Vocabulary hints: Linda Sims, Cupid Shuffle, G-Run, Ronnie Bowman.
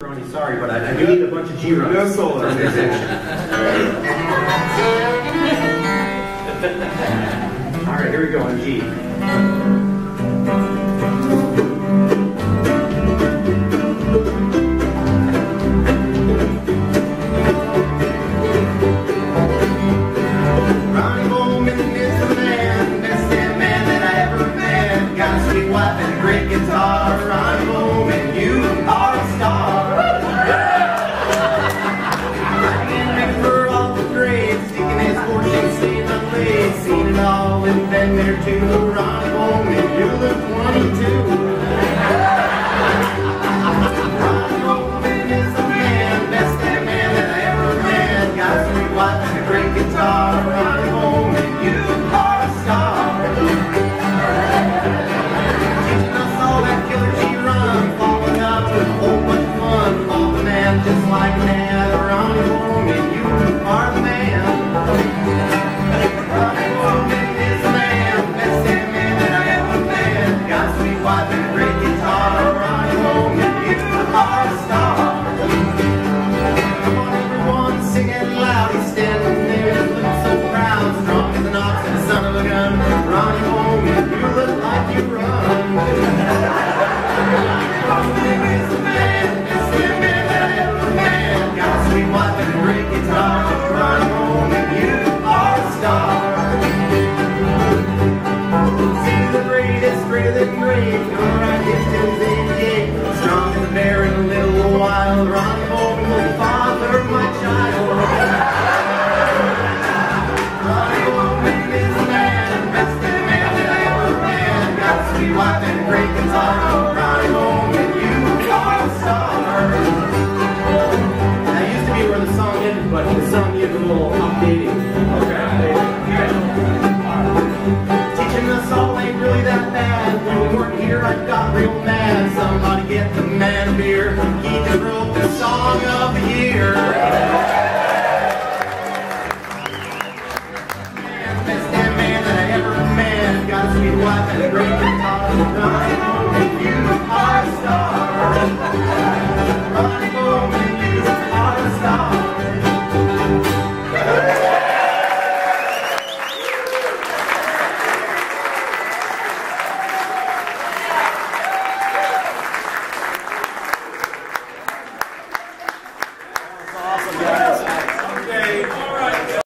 Ronnie, sorry, but I do need a bunch of G-Runs. No solo. All right, here we go on G. There to Ronnie Bowman, you look 22. Ronnie Bowman is the man, best damn man that I ever met. Got a sweet wife and a great guitar. Ronnie Bowman, you are a star. Teaching us all that killer G-Run, falling up with a whole bunch of fun. All the man just like that. Ronnie Bowman, you are the man. Best damn man that I ever met. Got a sweet wife and a great guitar.